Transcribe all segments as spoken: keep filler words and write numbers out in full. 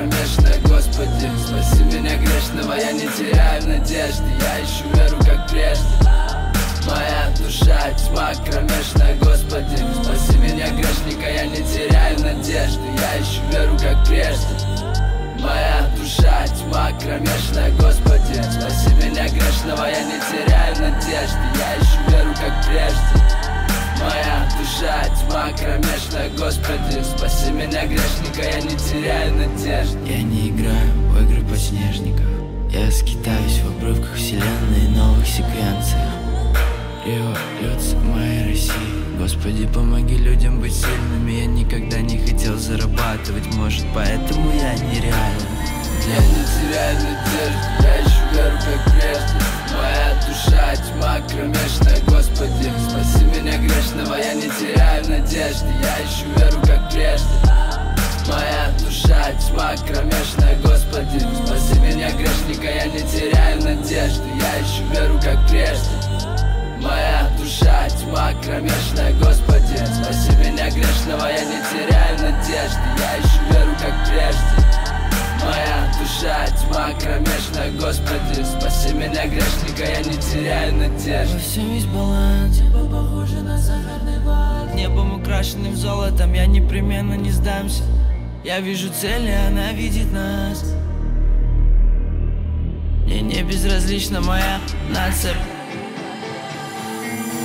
конечно, Господи, спаси меня грешного, я не теряю надежды, я ищу веру, как прежде. Моя душа тьма кромешная, Господи, спаси меня грешника, я не теряю надежды, я ищу веру, как прежде. Моя душа тьма кромешная, Господи, спаси меня грешного, я не теряю надежды, я ищу веру, как прежде. Моя душа тьма кромешная, Господи, спаси меня грешника, я не теряю надежды. Я не играю в игры подснежников, я скитаюсь в обрывках вселенной и новых секвенциях. Рио льется в моей России, Господи, помоги людям быть сильными. Я никогда не хотел зарабатывать, может, поэтому я нереален. Я не теряю надежды, я ищу веру, как прежде. Моя душа тьма кромешная, Господи, спаси меня грешного, я не теряю надежды, я ищу веру, как прежде. Моя душа тьма кромешная, Господи, спаси меня грешника, я не теряю надежды, я ищу веру, как прежде. Моя душа тьма кромешная, Господи, спаси меня грешного, я не теряю надежды, я ищу веру, как прежде. Моя душа тьма кромешная, Господи, спаси меня грешника, я не теряю надежды. Во всем есть баланс, небо похоже на сахарный ват, небом украшенным золотом, я непременно не сдамся. Я вижу цель, и она видит нас. Мне не безразлична моя нация.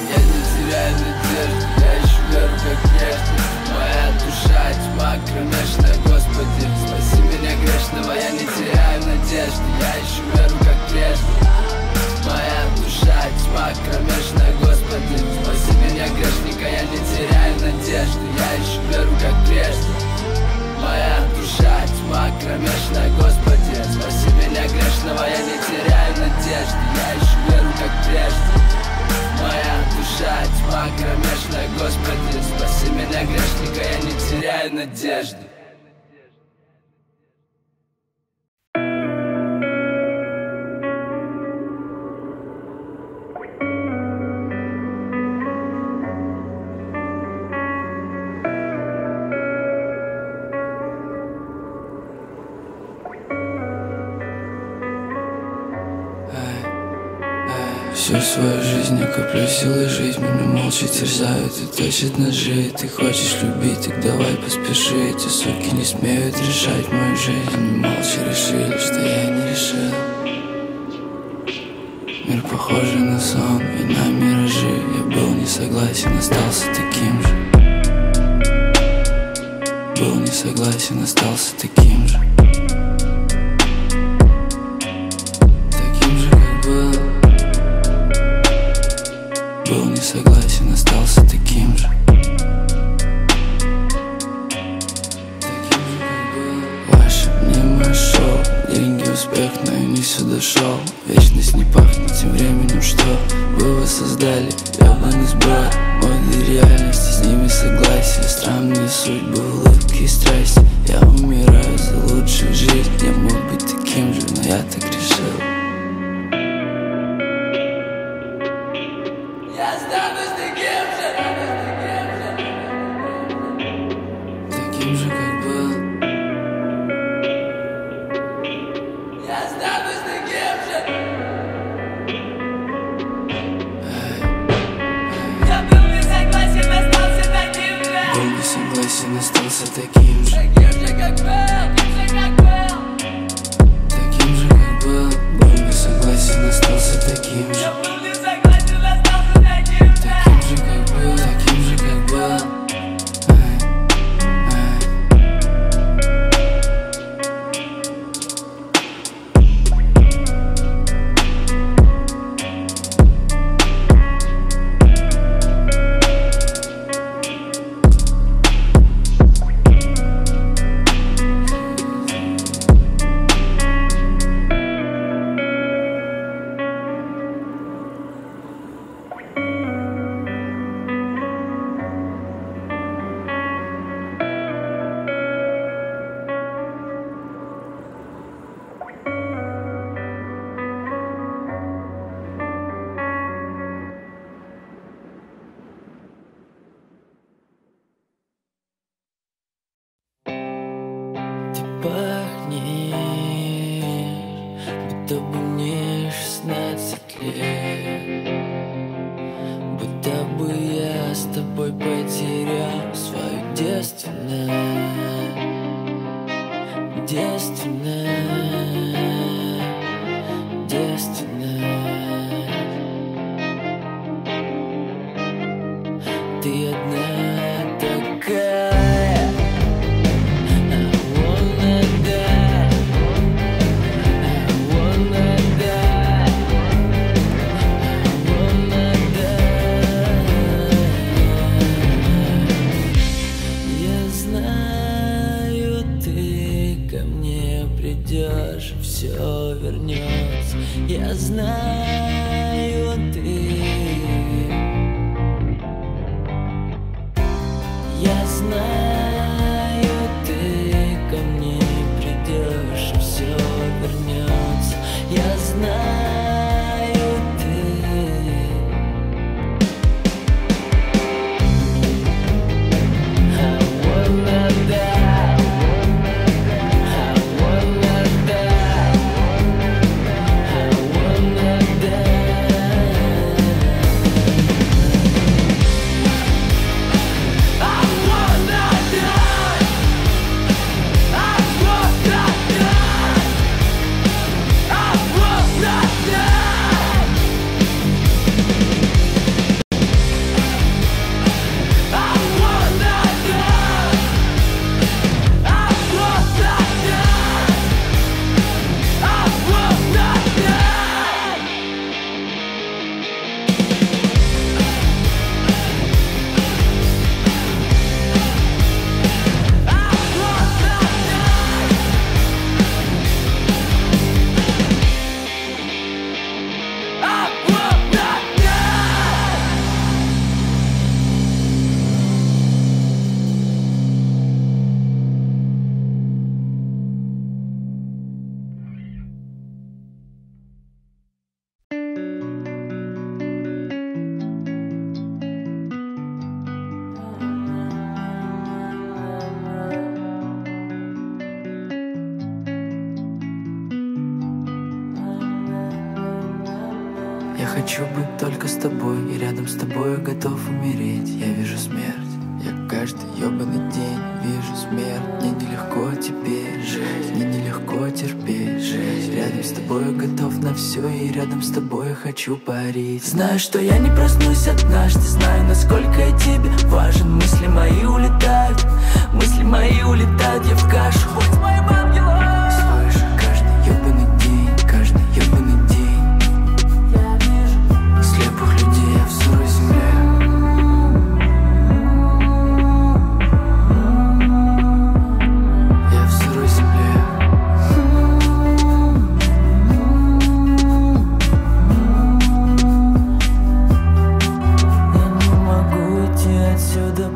Я не теряю надежды, я ищу веру, как прежде. Моя душа тьма кромешная, Господи, спаси меня грешного, я не теряю надежды, я ищу веру, как прежде. Моя душа тьма кромешная, Господи, спаси меня грешника, я не теряю надежды, я ищу веру, как прежде. Моя душа тьма кромешная, Господи, спаси меня грешного, я не теряю надежды, я ищу веру, как прежде. Моя душа тьма кромешная, Господи, спаси меня грешника, я не теряю надежды. Всю свою жизнь я коплю силы, жизнь меня молча терзает и тащит ножи. Ты хочешь любить, так давай поспеши, эти суки не смеют решать мою жизнь. Они молча решили, что я не решил. Мир похож на сон и на миражи, я был не согласен, остался таким же. Был не согласен, остался таким же. Согласен, остался таким же. Ваше внимание шоу, деньги, успех, но я не сюда шел. Вечность не пахнет тем временем, что вы воссоздали. Ебаный сброд, моды реальности, с ними согласие. Странные судьбы, улыбки и страсти. Я умираю за лучшую жизнь. Я мог быть таким же, но я так решил. будто бы мне шестнадцать лет, будто бы я с тобой потерял свою девственность, девственность, девственность. Ты одна такая. Все вернется, я знаю, ты. Я знаю, ты ко мне придешь, все вернется, я знаю, ты. I wanna die. Хочу быть только с тобой, и рядом с тобой готов умереть. Я вижу смерть, я каждый ебаный день вижу смерть. Мне нелегко теперь жить, мне нелегко терпеть жизнь. Рядом с тобой готов на все, и рядом с тобой хочу парить. Знаю, что я не проснусь однажды, знаю, насколько я тебе важен. Мысли мои улетают, мысли мои улетают, я в кашу. Будь моим ангелом. Слышу каждый ебаный день, каждый ебаный день.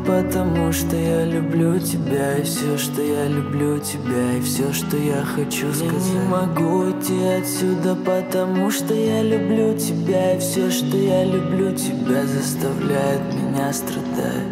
Потому что я люблю тебя, и все, что я люблю тебя, и все, что я хочу сказать. Я не могу уйти отсюда, потому что я люблю тебя, и все, что я люблю тебя, заставляет меня страдать.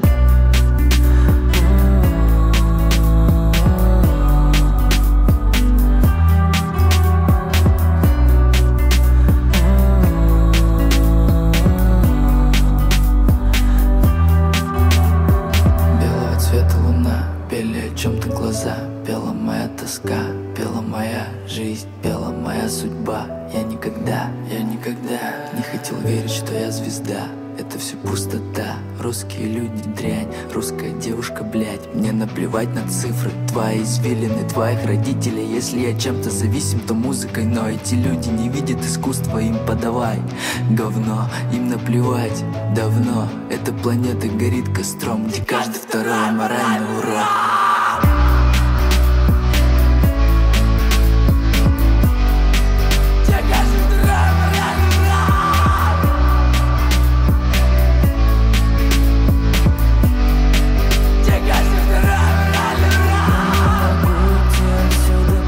На цифры, твои извилины, твоих родителей. Если я чем-то зависим, то музыкой. Но эти люди не видят искусства, им подавай говно, им наплевать давно. Эта планета горит костром, где каждый второй моральный урод.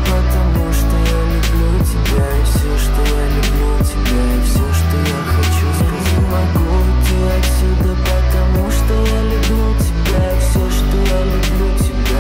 Потому что я люблю тебя, все, что я люблю тебя.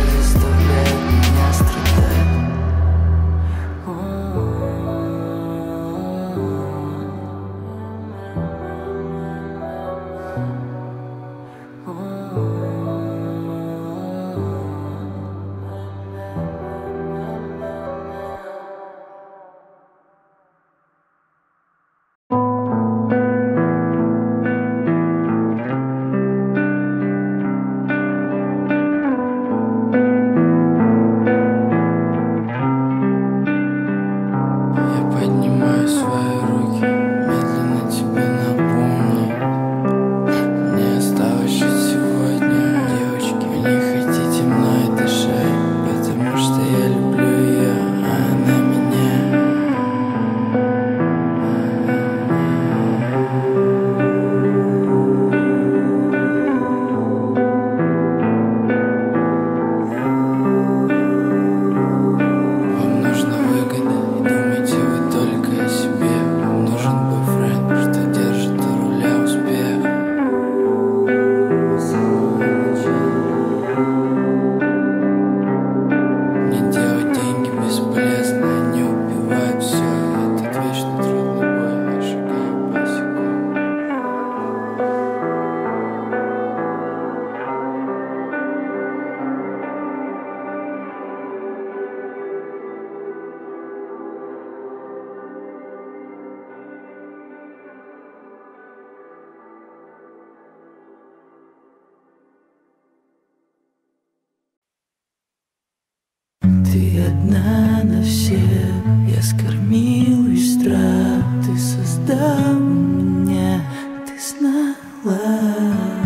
скормил и страх ты создал меня, ты знала,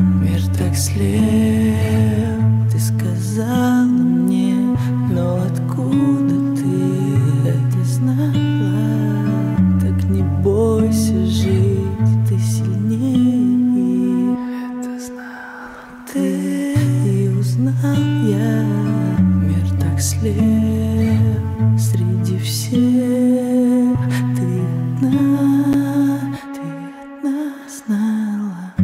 мир так слеп, ты сказала мне, но откуда ты это знала? Так не бойся жить, ты сильнее, это знала ты и узнал я, мир так слеп. Среди всех ты одна, ты одна знала.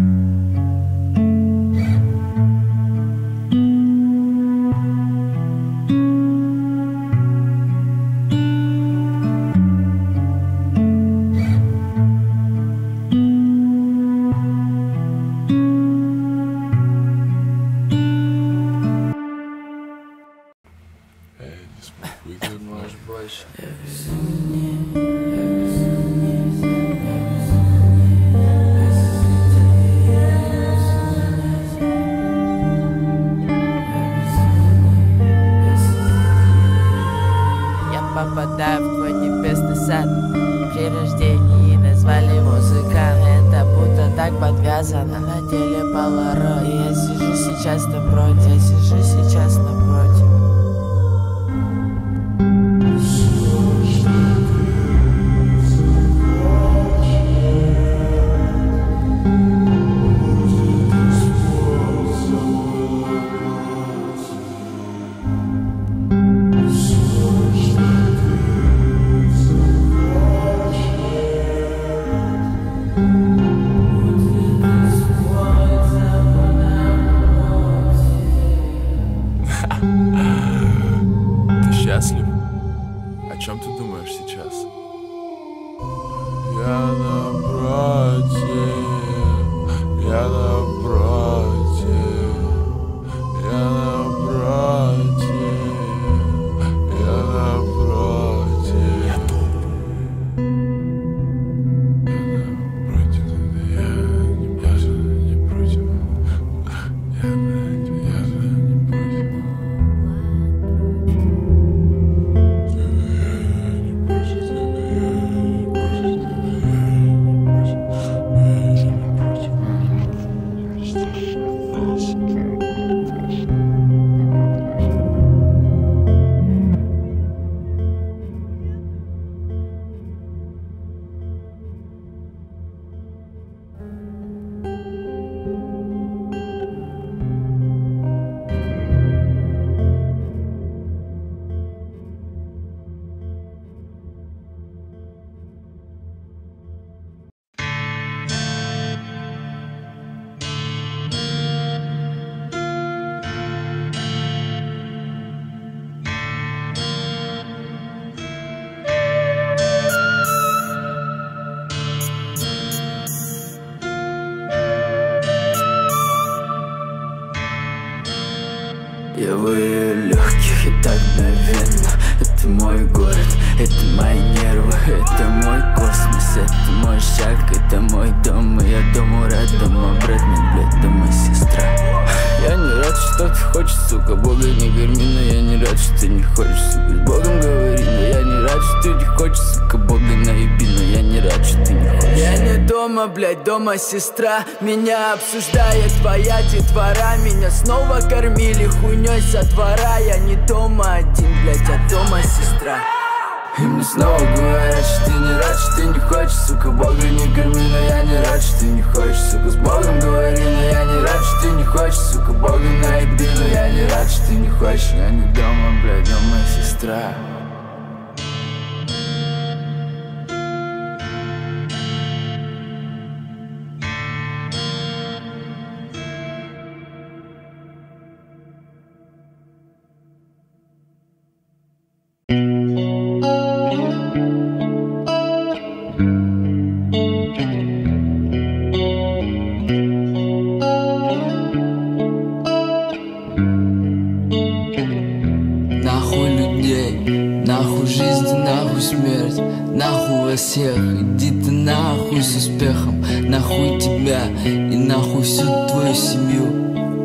Эй, не смогу, ты можешь больше. Я попадаю в твой небесный сад. При рождении назвали музыка. Это будто так подвязано на теле полароид. Я сижу сейчас напротив, я сижу сейчас напротив. О чем ты думаешь сейчас? Я на брате, я на брате, я на брате, я на брате. Я против, я не против, не против, я не против. Я в ее легких и так мгновенно. Это мой город, это мои нервы, это мой космос, это мой шаг, это мой дом. И я дому рад, дома брат, мне блядь, дома сестра. Я не рад, что ты хочешь, сука, Бога не горми, но я не рад, что ты не хочешь, сука, с Богом говори, но я не рад, что ты не хочешь, сука, Бога наеби, но я не рад, что ты не хочешь. Я не дома, блядь, дома сестра, меня обсуждает твоя детвора, меня снова кормили хуйней со двора, я не дома один, блядь, а дома сестра. И мне снова говорят, что ты не рад, что ты не хочешь, сука, Бога не корми, но я не рад, что ты не хочешь, сука, с Богом говори, но я не рад, что ты не хочешь, сука, Бога наеби, но я не рад, что ты не хочешь, я не дома, блядь, дома сестра. Нахуй жизнь, нахуй смерть, нахуй вас всех, иди ты нахуй с успехом, нахуй тебя и нахуй всю твою семью.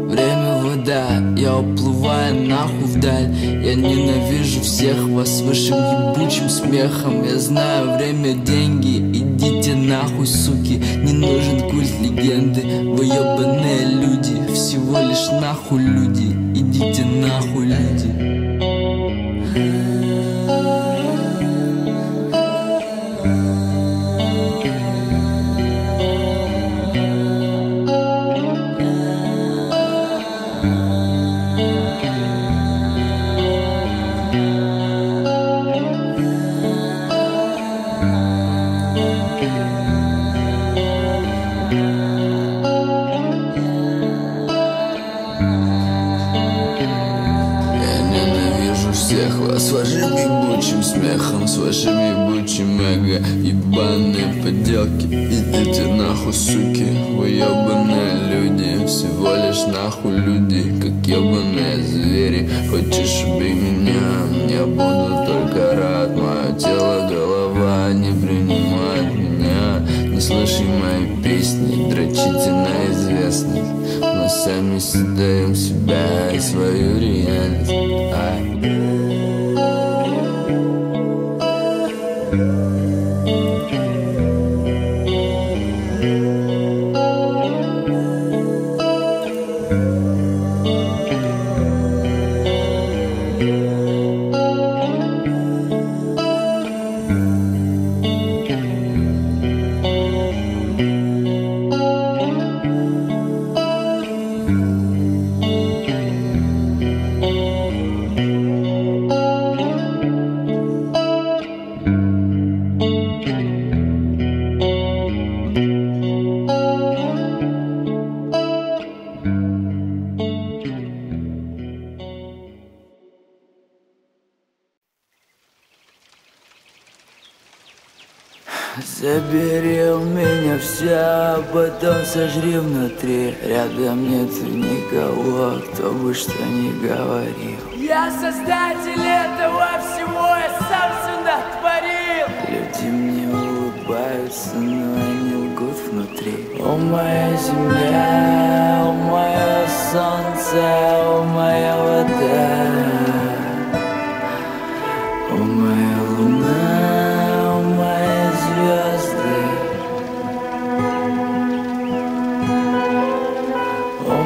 Время вы вода, я уплываю нахуй вдаль. Я ненавижу всех вас вашим ебучим смехом. Я знаю, время, деньги, идите нахуй, суки. Не нужен культ легенды, вы ебаные люди. Всего лишь нахуй люди, идите нахуй люди. Всех вас с вашим ебучим смехом, с вашим ебучим эго. Ебаные подделки, идите нахуй, суки. Вы ебаные люди, всего лишь нахуй люди. Как ебаные звери, хочешь убей меня, я буду только рад. Мое тело, голова не принимает меня. Не слушай мои песни, дрочите на известных. Мы сами создаем себя и свою реальность. Забери у меня вся, потом сожри внутри. Рядом нет никого, кто бы что ни говорил. Я создатель этого всего, я сам все натворил. Люди мне улыбаются, но они лгут внутри. О, моя земля, о, мое солнце, о, моя вода. О, моя вода, о, моя луна, о,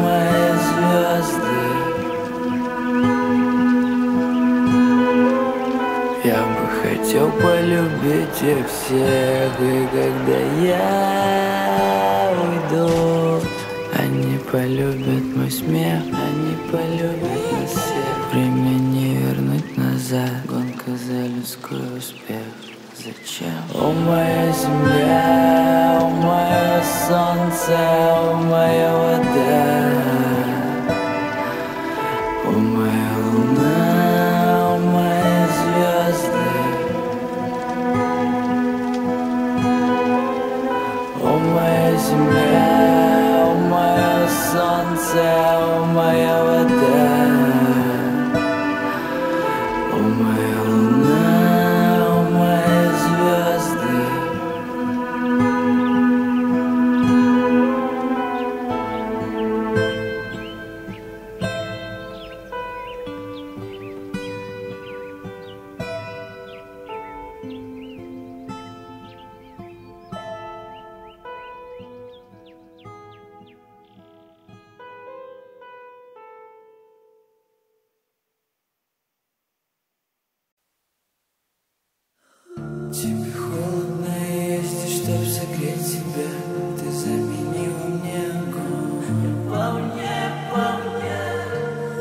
мои звезды. Я бы хотел полюбить их всех, и когда я уйду, они полюбят мой смех, они полюбят нас всех. Время не вернуть назад, гонка за людской успех. Зачем? О, моя земля, о, мое солнце, о, моя вода, о, моя луна, о, мои звезды, о, моя земля, о, мое солнце, о, моя вода. Тебе холодно есть, и чтоб согреть тебя, ты заменила мне огонь. Я по мне, по мне, я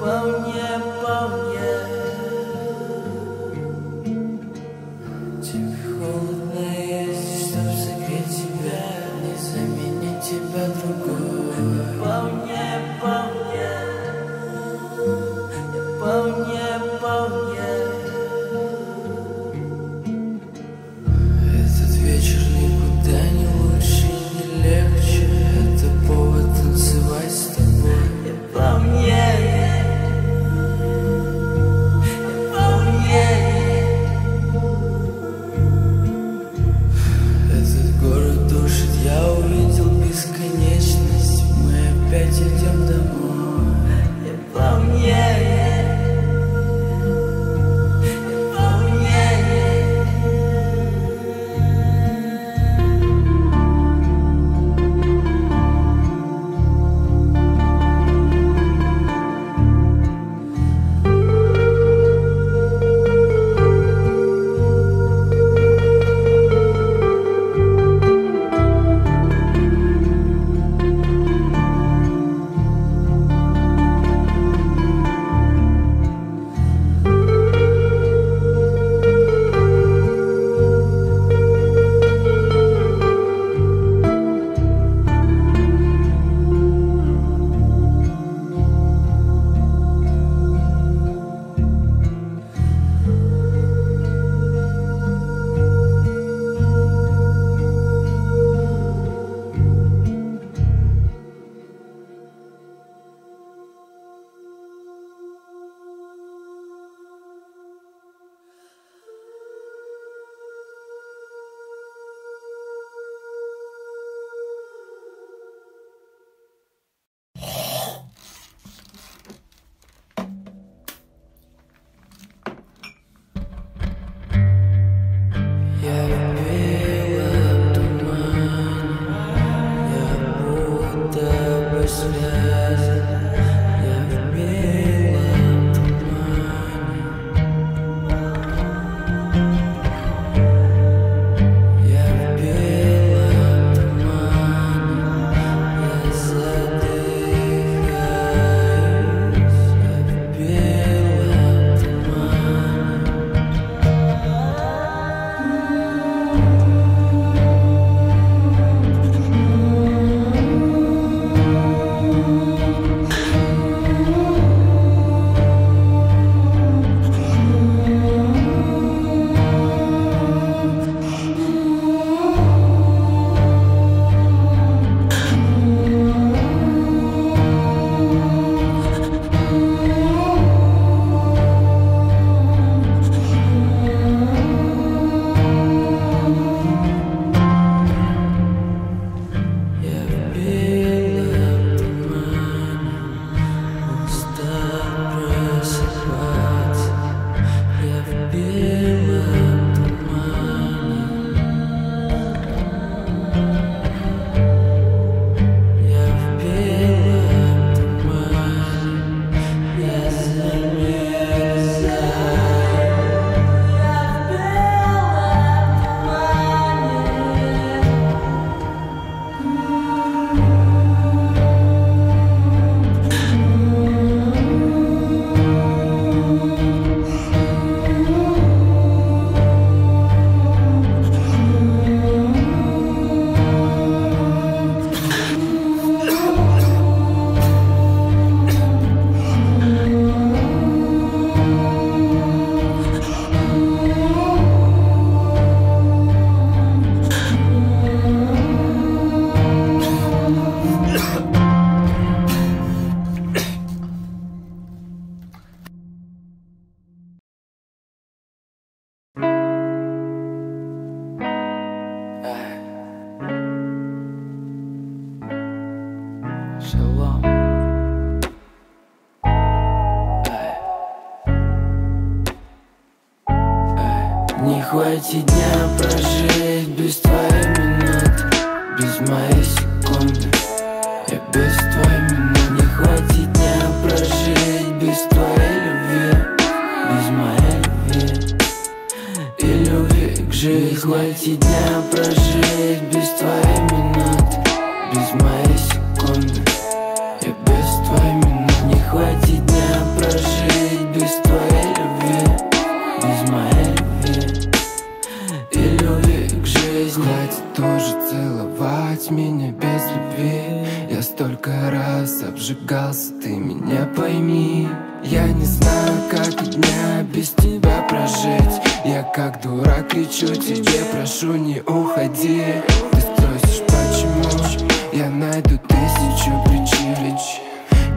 по мне, по мне. Тебе холодно есть, и чтоб согреть тебя, не заменить тебя другой. Я по мне, по мне, я по мне, по мне. По мне, Хватит дня прожить без твоей минуты, без моей секунды, я без твоей минуты. Не хватит дня прожить без твоей любви, без моей любви и любви к жизни. Не хватит дня прожить без твоей минуты, без моей секунды, я без твоей минуты. Не хватит дня прожить без твоей любви, без моей любви и любви к жизни. Хватит тоже целовать меня без любви. Я столько раз обжигался, ты меня пойми. Я не знаю, как дня без тебя прожить. Я как дурак кричу тебе, прошу, не уходи. Ты спросишь, почему? Я найду тысячу причин.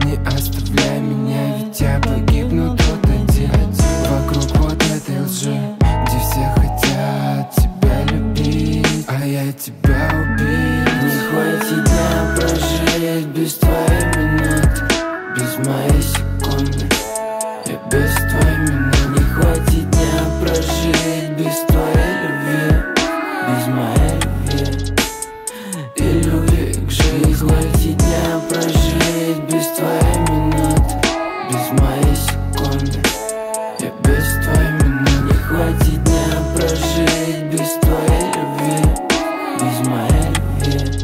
Не оставляй меня, ведь я погибну тут один. Вокруг вот этой лжи, где все хотят тебя любить, а я тебя убить. Не хватит дня прожить без твоей минуты, без моей секунды, я без твоей минуты. Не хватит дня прожить без твоей любви, без моей любви и любви к жизни. Не хватит дня прожить без твоей минуты, без моей секунды, я без твоей минуты. Не хватит дня прожить без твоей любви, без моей любви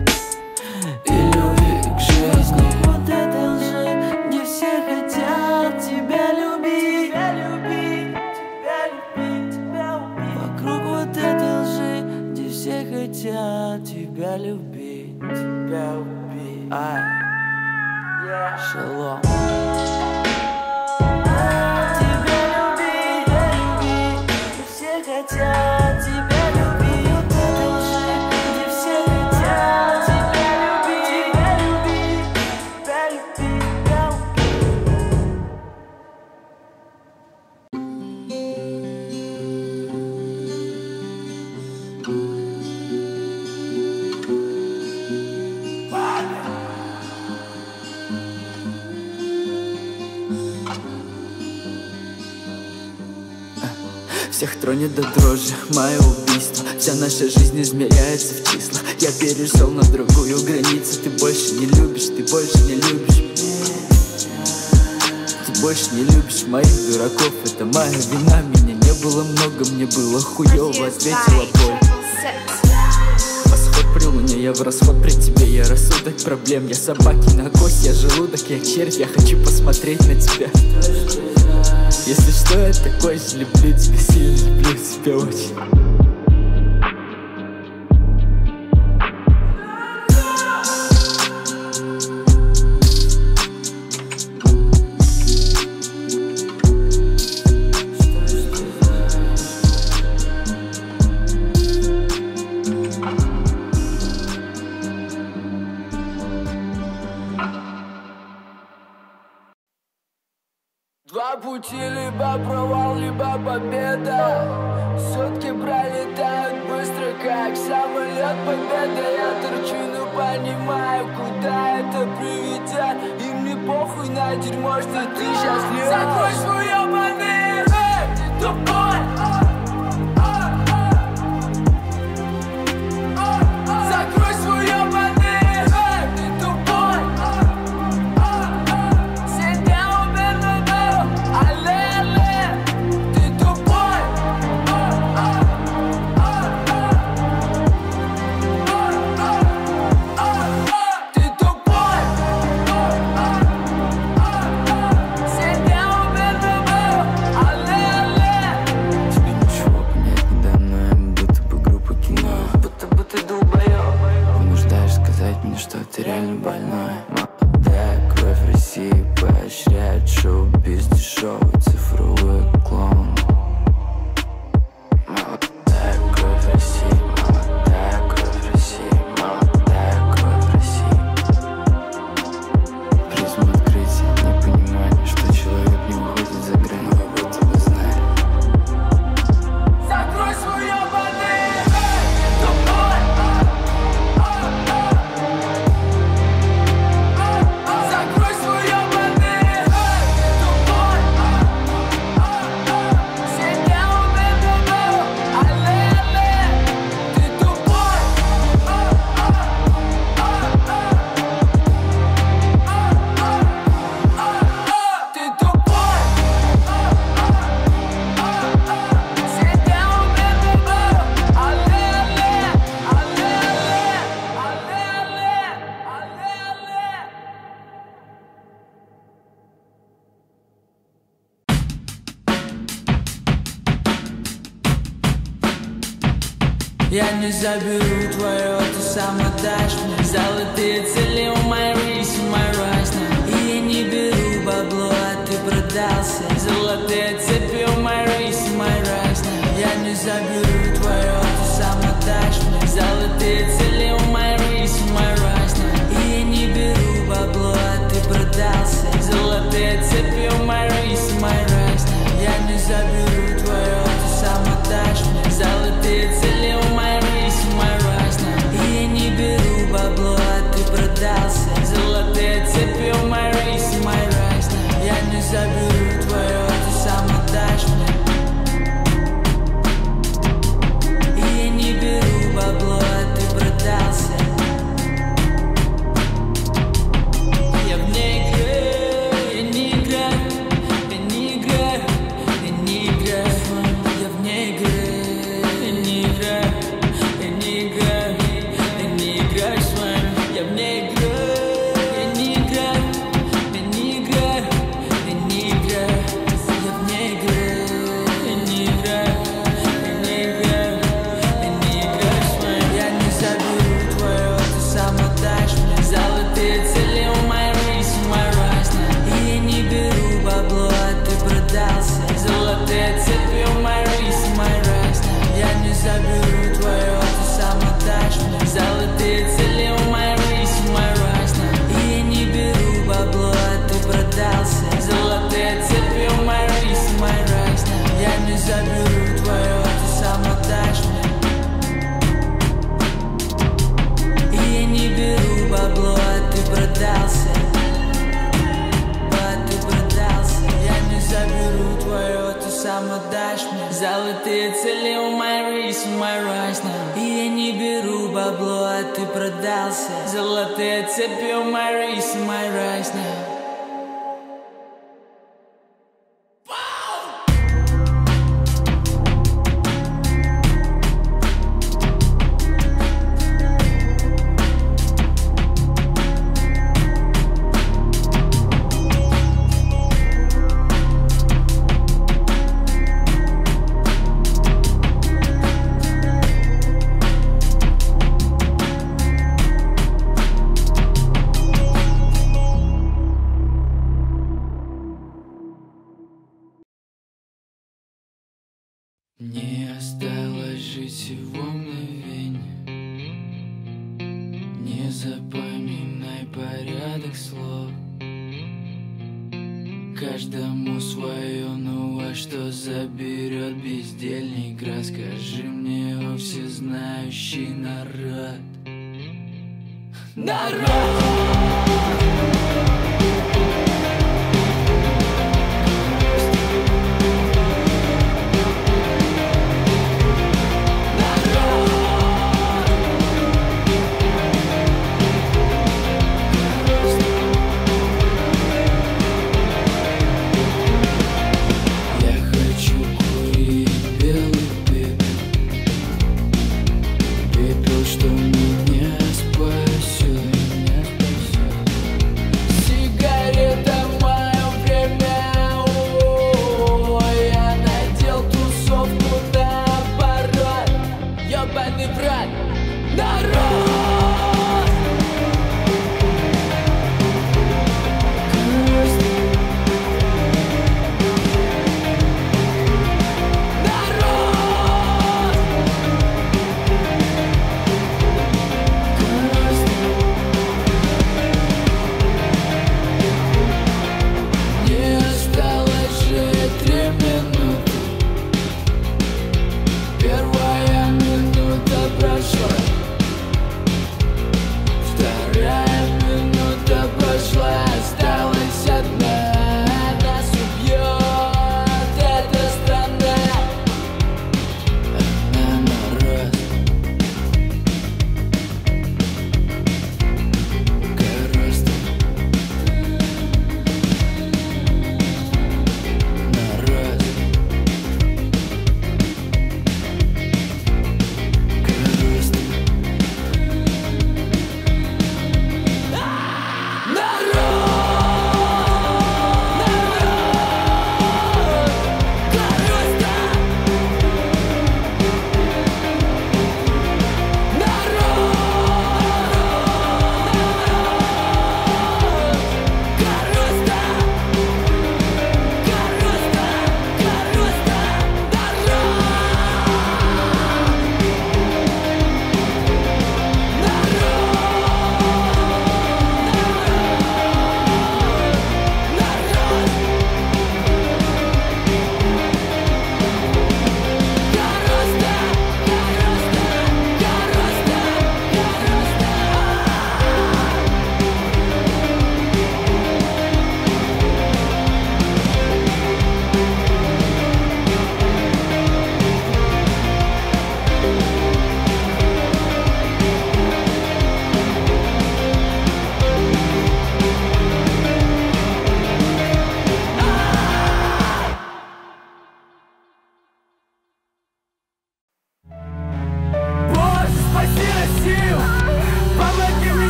и любви к жизни. Вот этой лжи, где все хотят тебя любить, тебя любить, тебя любить, тебя убить. Вокруг вот этой лжи, где все хотят тебя любить, тебя убить. А, yeah. Шалом. Хотят тебя любить, вот этой лжи, где все хотят тебя любить, тебя любить, тебя любить, тебя убить. Всех тронет до дрожи мое убийство. Вся наша жизнь измеряется в числа. Я перешел на другую границу. Ты больше не любишь, ты больше не любишь. Ты больше не любишь моих дураков. Это моя вина, меня не было много. Мне было хуёво, ответила боль. Восход при луне, я в расход при тебе. Я рассудок проблем, я собаки на кость. Я желудок, я червь, я хочу посмотреть на тебя. Если что, я такой же, люблю тебя сильно, люблю тебя очень. Два пути, либо провал, либо победа. Сутки пролетают быстро, как самолет победа. Я торчу, но понимаю, куда это приведет. И мне похуй на дерьмо, что ты счастлив. Закрой свой ебаный рот, ты тупой. Закрой свой ебаный рот, ты тупой. Себя умер на дорогу. Шоу, пизди шоу, цифровые клоуны. Мало такой в России, мало такой в России, мало такой в России. Призма открытия, непонимание, что человек не уходит за грань, вы об этом и знали. Закрой свою ебаную! Я не заберу твое, ты сам отдашь мне. Золотые цели у моей рейси, и я не беру бабло, а ты продался. Золотые цепи у моей рейси, я не заберу твое, ты сам отдашь мне. Золотые цели у моей рейси, и я не беру бабло, а ты продался. Золотые цепи у моей рейси, я не заберу твое, ты сам отдашь мне. Золотые цели у моей рейси, и я не беру бабло, а ты продался. Золотые цепи у моей рейси, я не заберу твое, ты сам отдашь мне. И я не беру бабло, а ты продался. Золотые цели у моей рейси, и я не беру бабло, а ты продался. Золотые цепи у моей рейси, что меня спасет, меня спасет.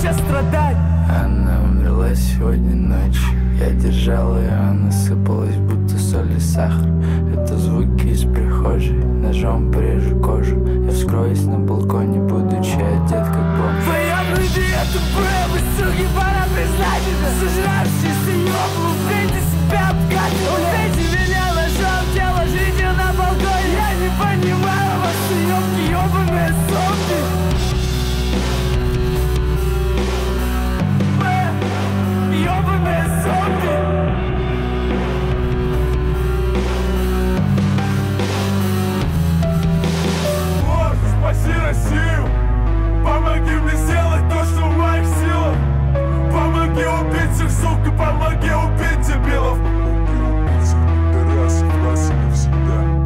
вообще страдать? Она умерла сегодня ночью. Я держал ее, она сыпалась, будто соль и сахар. Это звуки из прихожей. Ножом порежу кожу. Я вскроюсь на балконе, будучи одет как бомж. Поёбный ты, это было, суки, пора признать это. Сожравшись, ты ёблу, ты себя обкатил. Ты меня ножом, тело жизнью на балконе. Я не понимаю ваши ёбки, ёбаные сумки. Спаси Россию, помоги мне сделать то, что в моих силах. Помоги убить их, сука, помоги убить дебилов. Никто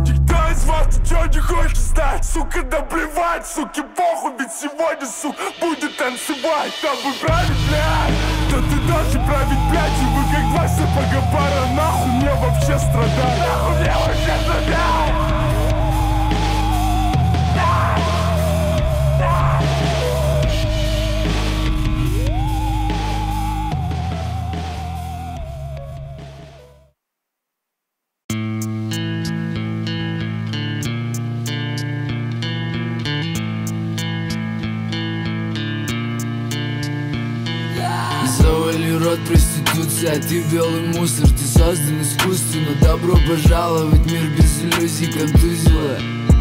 из вас ничего не хочет знать, сука, да плевать, суки, похуй, ведь сегодня, сука, будет танцевать. Чтобы править, блядь, да ты должен править, блядь, и вы как два сапога пара. Нахуй мне вообще страдать, нахуй мне вообще страдать. Проституция, ты белый мусор, ты создан искусственно. Добро пожаловать, мир без иллюзий контузила.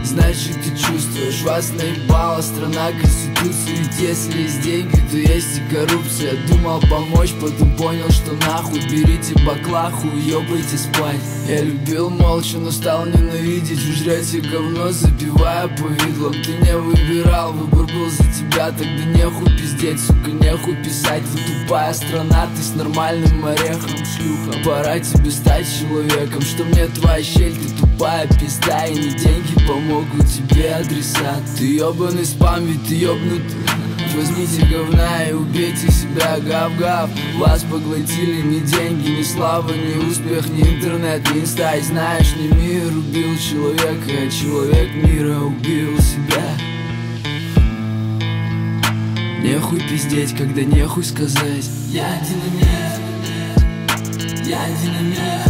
Значит, ты чувствуешь, вас наебала страна конституции. Ведь если есть деньги, то есть и коррупция. Думал помочь, потом понял, что нахуй. Берите баклаху, ебайте спать. Я любил молча, но стал ненавидеть. Жрать и говно, запивая повидлом. Ты не выбирал, выбор был за тебя. Тогда нехуй пиздеть, сука, нехуй писать. Вы тупая страна, ты с нормальным орехом, шлюха. Пора тебе стать человеком. Что мне твоя щель, ты тупая пизда. И не деньги помочь могу тебе адреса. Ты ебаный спам, ведь ты ебнутый. Возьмите говна и убейте себя, гав-гав. Вас поглотили ни деньги, ни слава, ни успех, ни интернет, ни инста. И знаешь, не мир убил человека, а человек мира убил себя. Нехуй пиздеть, когда нехуй сказать. Я динамит, я динамит.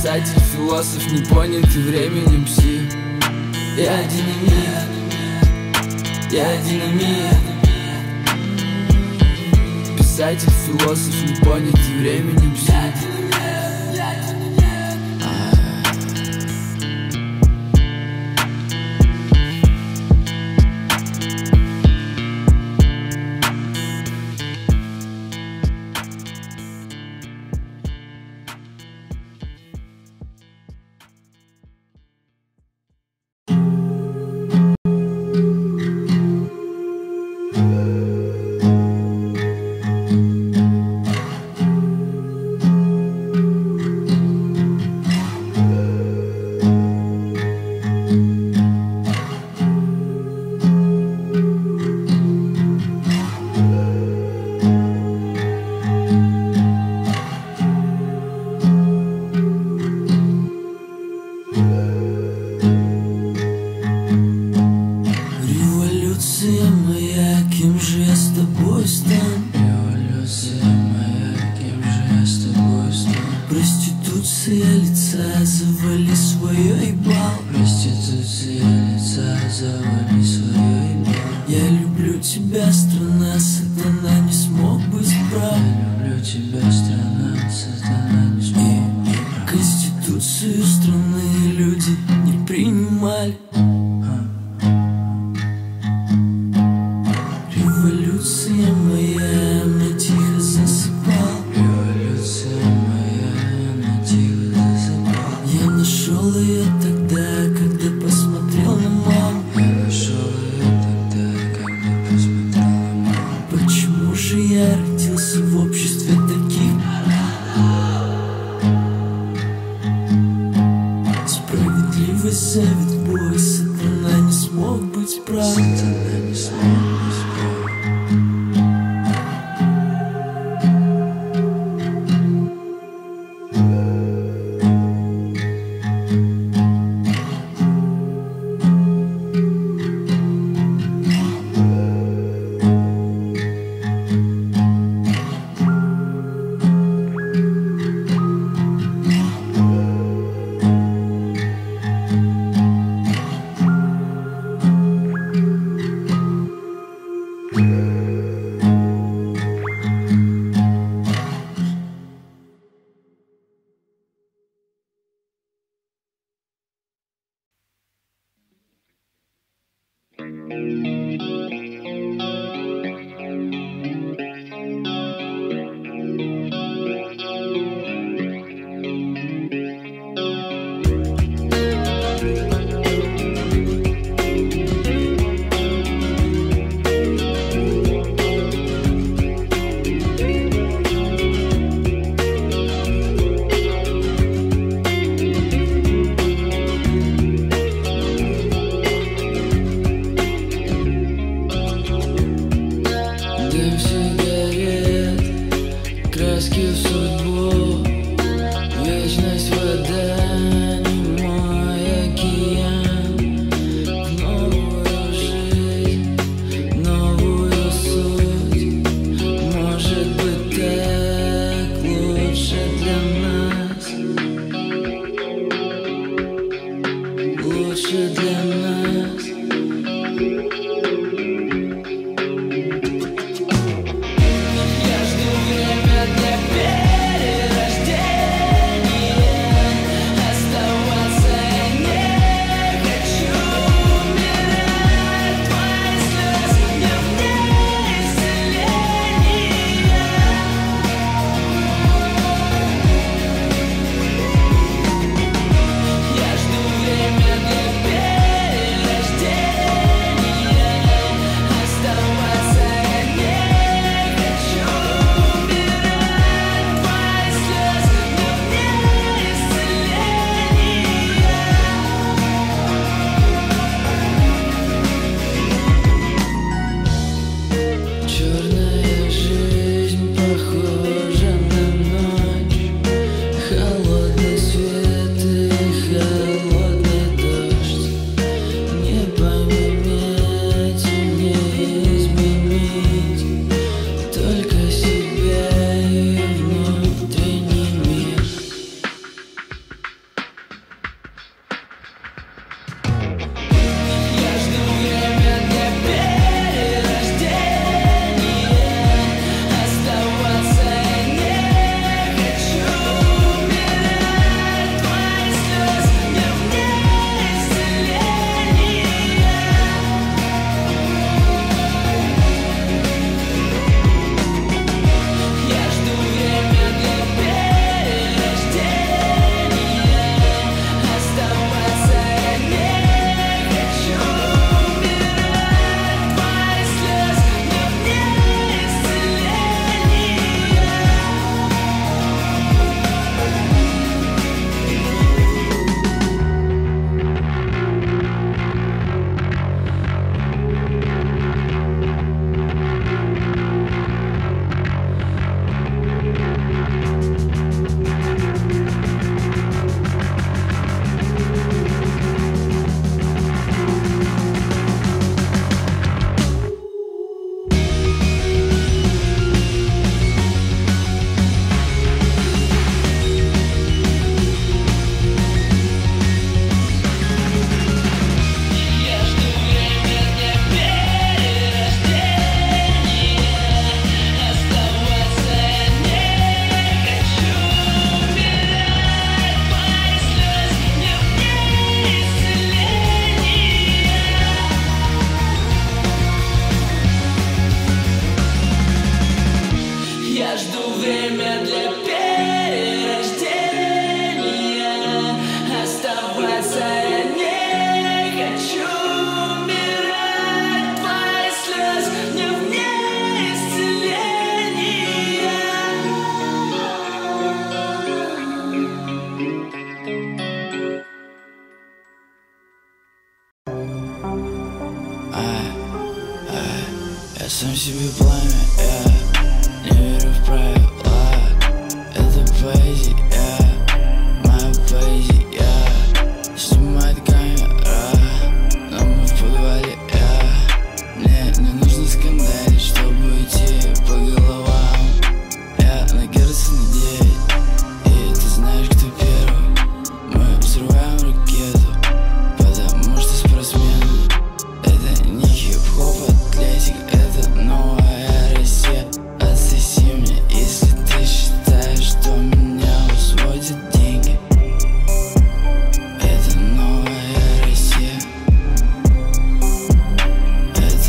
Писатель, философ, не понят и временем пси. Я динамит, я динамит. Писатель, философ, не понят и временем пси. Я динамит, я Это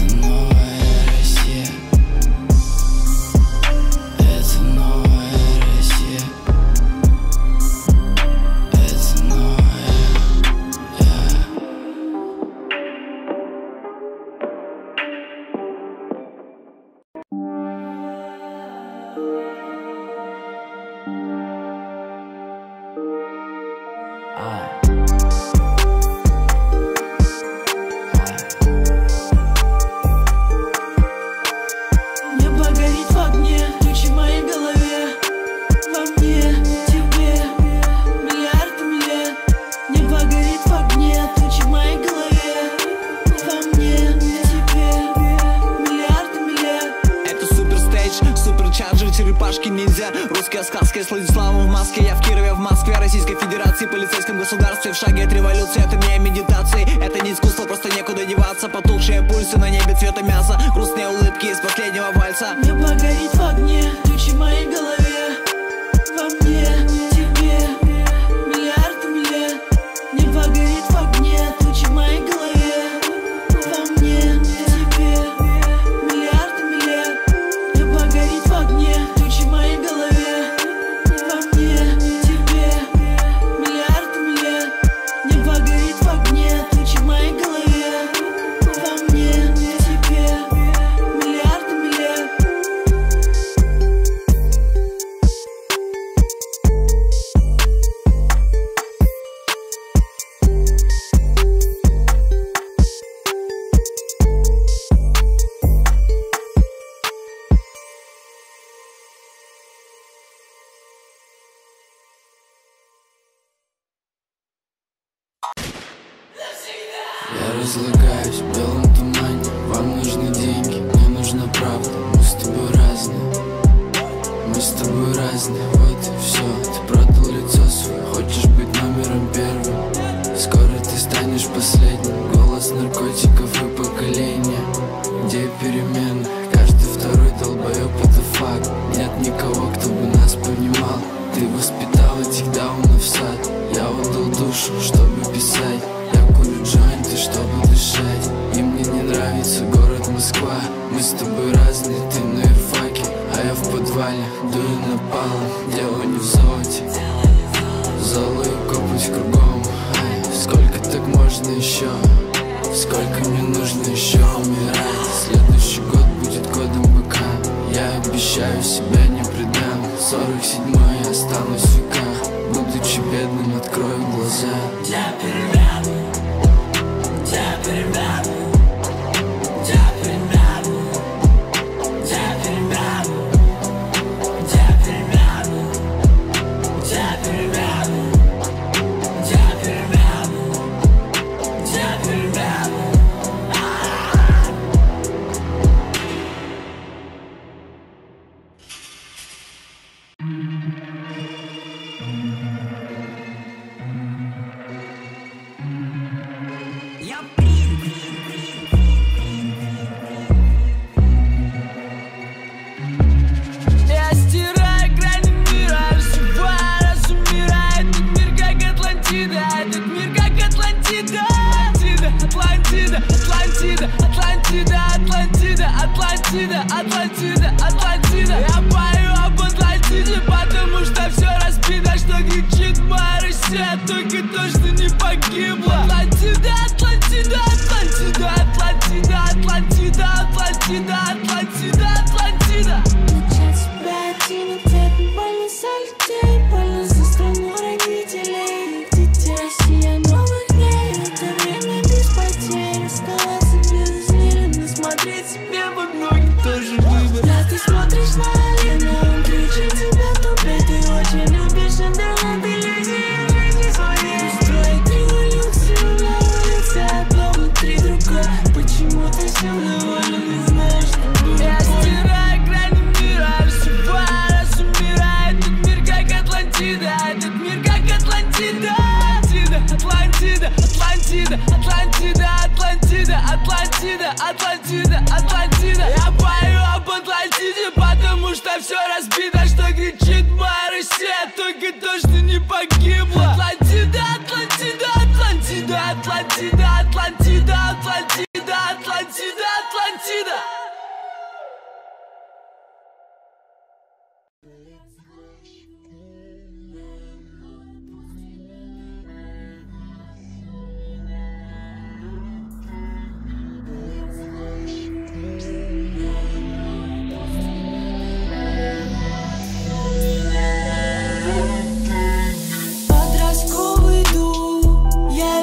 маской, Владиславом в маске. Я в Кирове, в Москве, Российской Федерации, полицейском государстве, в шаге от революции. Это не медитации, это не искусство, просто некуда деваться. Потухшие пульсы на небе цвета мяса, грустные улыбки из последнего вальса. Небо горит в огне, ключи в моей голове, во мне, тебе, миллиард миле. Небо горит в огне, ключи в моей голове, во мне, тебе, миллиард миле. Небо горит в огне, ключи в моей голове, во мне, тебе, миллиард миле. Небо горит в огне, ключи в моей голове, во мне, тебе, миллиард миле. Я разлагаюсь в белом тумане. Вам нужны деньги, мне нужна правда. Мы с тобой разные, мы с тобой разные. Вот и все, ты продал лицо свое. Хочешь быть номером первым, скоро ты станешь последним. Голос наркотиков и поколения. Где перемены? Каждый второй долбоёб это факт. Нет никого, кто бы нас понимал. Ты воспитал этих даунов в сад. Я отдал душу, чтобы писать. Джойнты, чтобы дышать. И мне не нравится город Москва. Мы с тобой разные, ты на ирфаке, а я в подвале, дую напалм. Дело не в золоте, золы копать кругом. Ай, сколько так можно еще? Сколько мне нужно еще умирать? Следующий год будет годом быка. Я обещаю, себя не предам. Сорок седьмой я останусь в веках. Будучи бедным, открою глаза. Я перевяну. Я перебрану, я перебрану, я перебрану, я перебрану, я перебрану, я перебрану, я перебрану. Атлантида, Атлантида, Атлантида. Я пою об Атлантиде, потому что все разбито. Что кричит моя Россия, только точно не погибла. Атлантида, Атлантида, Атлантида, Атлантида, Атлантида, Атлантида, Атлантида, Атлантида. Начать себя один ответ, больно за людей, больно за страну родителей. Дети Россия новых дней, это время без потерь. Оставаться безуверенно, смотреть себе в ноги тоже выбор. Да, ты смотришь на Алину, он кричит тебя тупит. Ты очень любишь интернет и людей, жизни своей. Устроить революцию на улице, одно внутри другое. Почему ты всем доволен, не знаешь, что было? Я стираю грани мира, всего разумираю. Этот мир как Атлантида, этот мир как Атлантида. Атлантида, Атлантида, Атлантида, Атлантида, Атлантида, Атлантида, Атлантида. Я пою об Атлантиде, потому что все разбито. Что кричит моя Россия, только точно не погибла. Атлантида, Атлантида, Атлантида, Атлантида, Атлантида, Атлантида, Атлантида, Атлантида.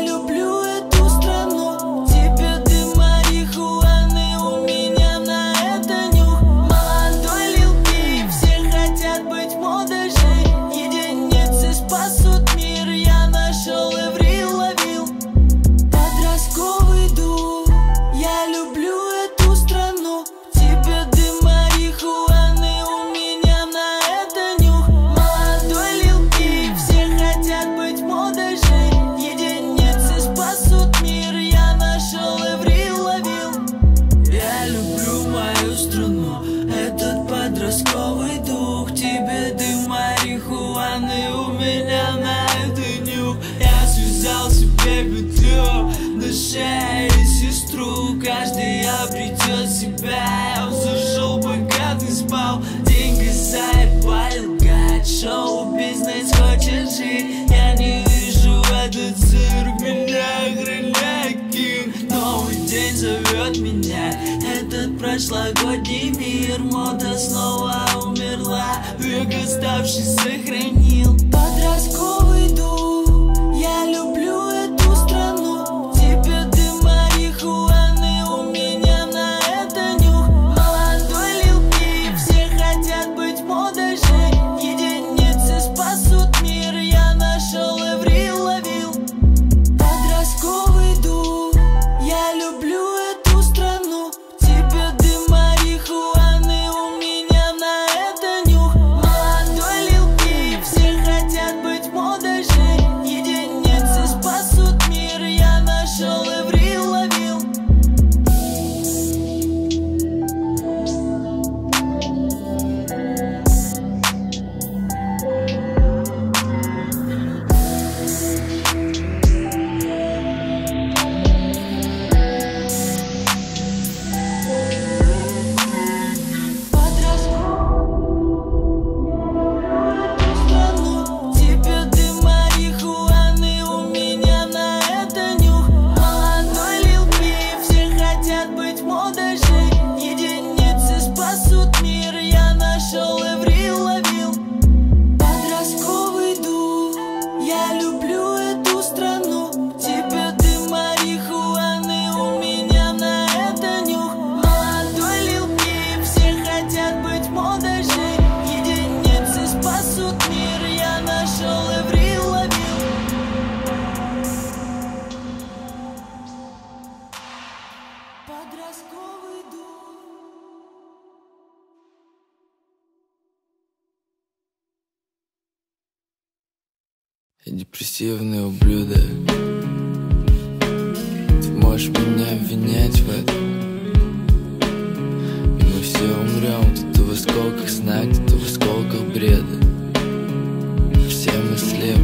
Люблю эту страну, тебе дым марихуаны у меня. тебя я услышал, пока ты спал. Деньги заебали, гад, шоу, бизнес, хочешь жить? Я не вижу этот цирк, меня охраняет Ким. Новый день зовет меня, этот прошлогодний мир. Мода снова умерла, век оставший сохранил. Подростковый дух, я люблю эту страну. Теперь ты марихуаны, у меня на это нюх. Молодой Лил Пип, все хотят быть модой же. Единицы спасут мир, я нашел Эврил Лавил. Подростковый дух, я люблю эту страну. Теперь ты марихуаны, у меня на это нюх. Молодой Лил Пип, все хотят быть модой же. Единицы спасут мир, я нашел Эврил Лавил. Подростковый дух. Депрессивный ублюдок, ты можешь меня обвинять в этом. И мы все умрем, кто-то в осколках сна, кто-то в осколках бреда. Все мы слепы.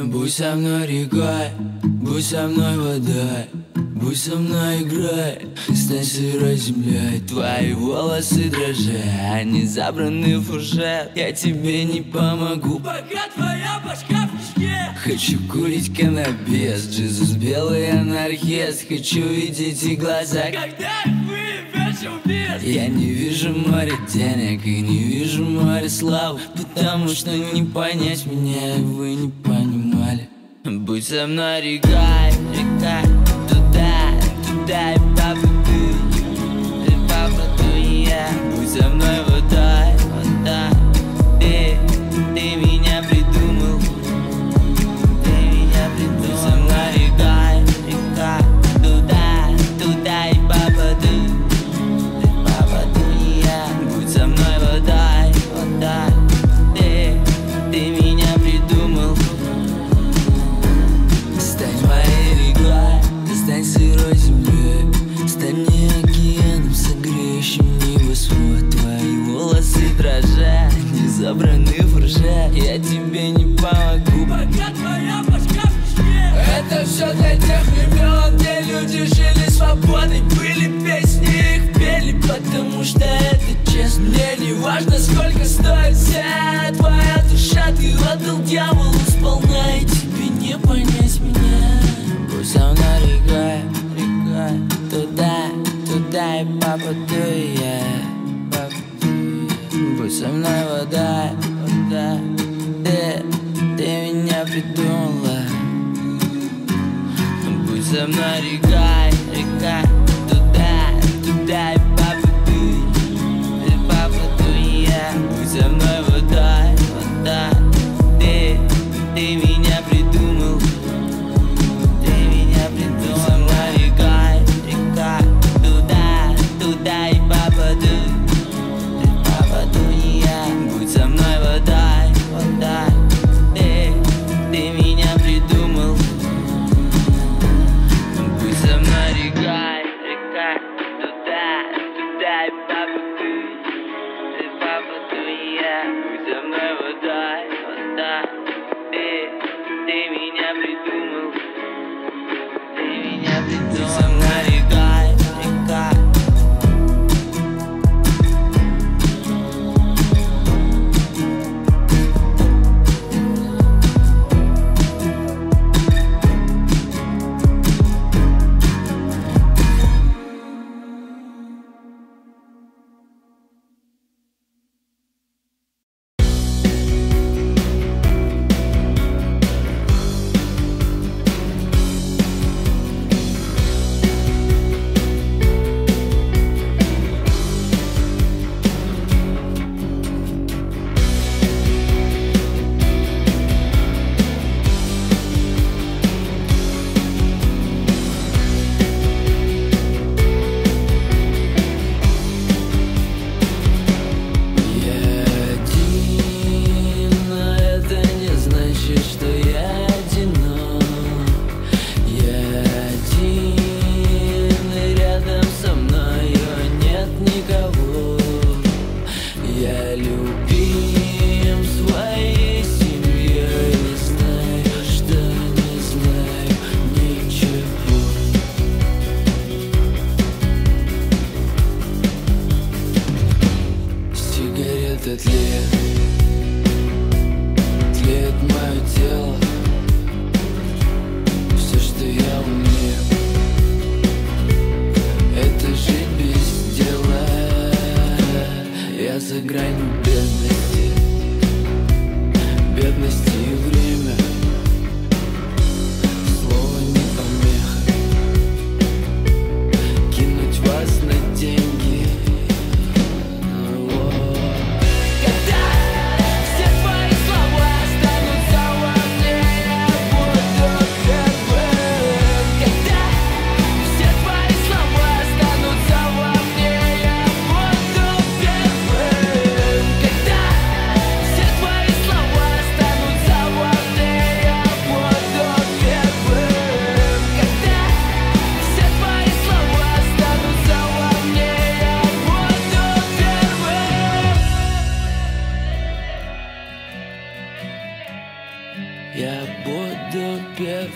Будь со мной река, будь со мной вода, будь со мной играй, стань сырой землей. Твои волосы дрожат, они забраны в фуршет. Я тебе не помогу, пока твоя башка в мешке. Хочу курить каннабис, Джизус белый анархист. Хочу видеть их глаза, когда их вывешу вниз. Я не вижу море денег и не вижу море славы, потому что не понять меня вы не понимаете. Будь со мной река, река, туда, туда и по воду, и по воду я. Будь со мной собраны в ржа, я тебе не помогу, пока твоя башка в шве. Это все для тех времен, где люди жили свободой, были песни, их пели, потому что это честно. Мне не важно, сколько стоит вся твоя душа, ты отдал дьяволу сполна, и тебе не понять меня. Пусть она река, река, туда, туда и попаду я. Будь со мной вода, вода, ты, ты меня придумала. Будь со мной река, река, туда, туда и попаду, и попаду я. Будь со мной вода, вода, ты, ты меня придумал, ты меня придумал. Будь со мной река, река, туда, туда и попаду. Будь со мной вода, вода, ты, ты меня придумал. Будь со мной река, река, туда, туда и попаду, и попаду я. Будь со мной вода, вода, ты, ты меня придумал, ты меня придумал. Будь со мной река, река.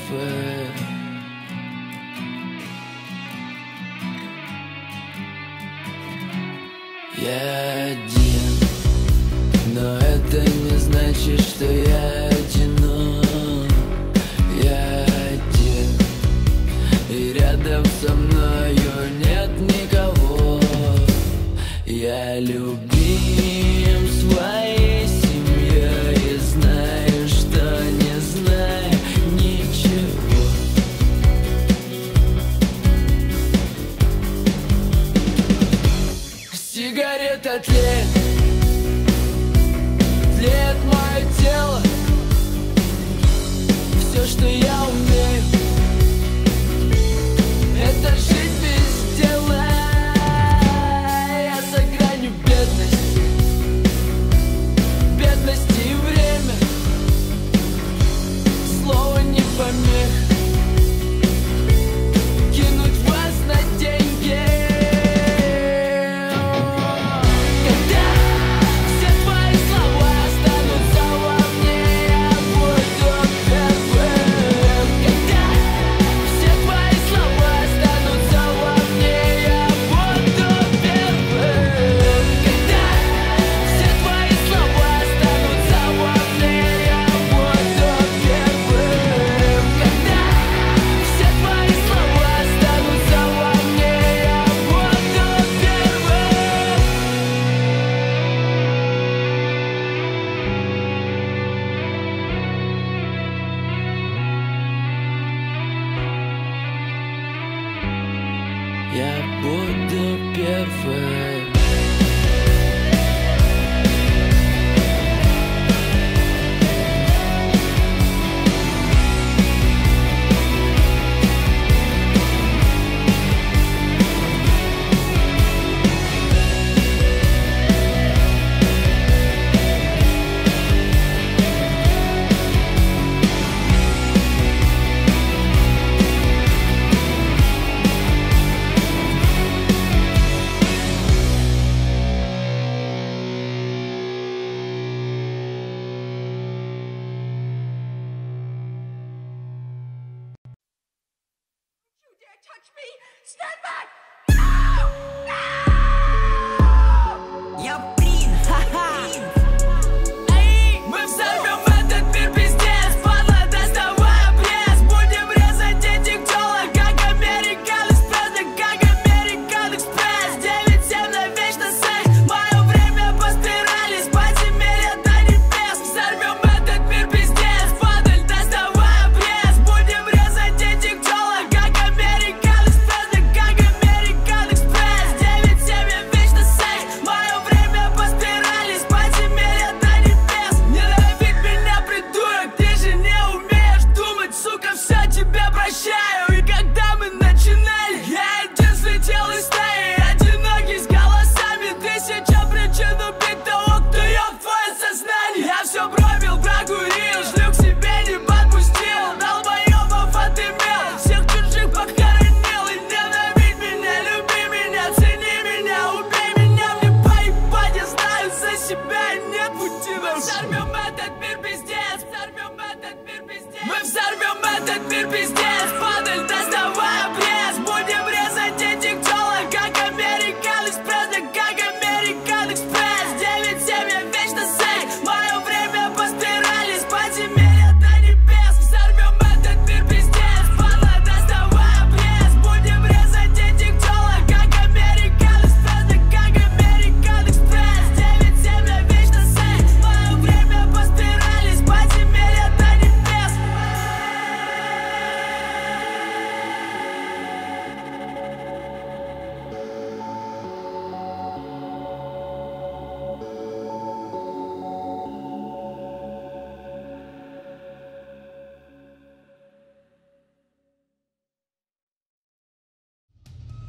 Why? Я принц, ха-ха. Мы взорвем этот мир, пиздец, падла, доставай пресс. Будем резать этих тёлок, как American Express, как American Express. девять семь навечно секс, мое время постирали, с подземелья до небес. Взорвем этот мир, пиздец, падаль, доставай пресс. Будем резать этих тёлок, как American Express, как American Express. девять семь навечно секс, мое время постирали, с подземелья до небес. Ненавидь меня, придурок, ты же не умеешь думать, сука, все тебя прощаю. И когда мы начинали, я один слетел из стаи, одинокий с голосами, тысяча причин убить того, кто ёб твое сознание. Я все пробил, прокурил, шлю к себе не подпустил, долбоёбов отымел, всех чужих похоронил. И ненавидь меня, люби меня, цени меня, убей меня, мне поебать, я знаю за себя, и нет пути на. Мы взорвем этот мир, пиздец, взорвем этот мир, пиздец. Мы взорвем этот мир, пиздец, падаль, доставай пресс. Будем резать этих тёлок, как American Express, да как American Express. девять семь, я вечно секс, мое время постирали, с подземелья до небес. Взорвем этот мир, пиздец, падла, доставай пресс. Будем резать этих тёлок, как American Express, да как American Express. девять семь, я вечно секс, мое время постирали, с подземелья до небес.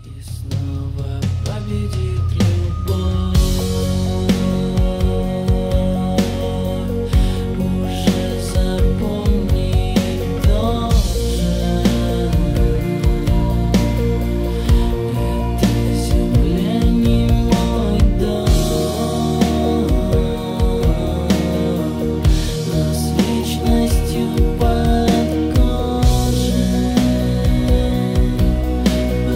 И снова победит любовь. Уже запомнить должен. Эта земля не мой дом, но с вечностью под кожей. Под кожей стоит просто прости. Я не хочу зла больше. Мне не хватает любви.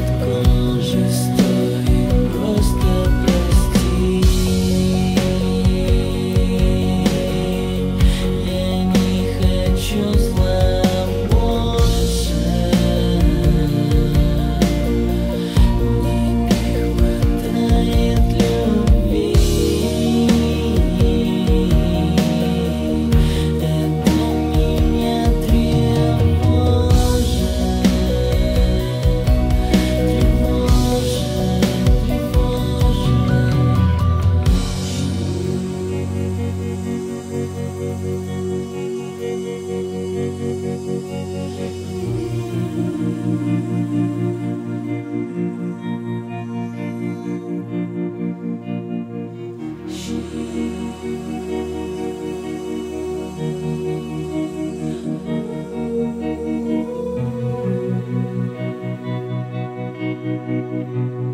Это меня тревожит. Тревожит, тревожит.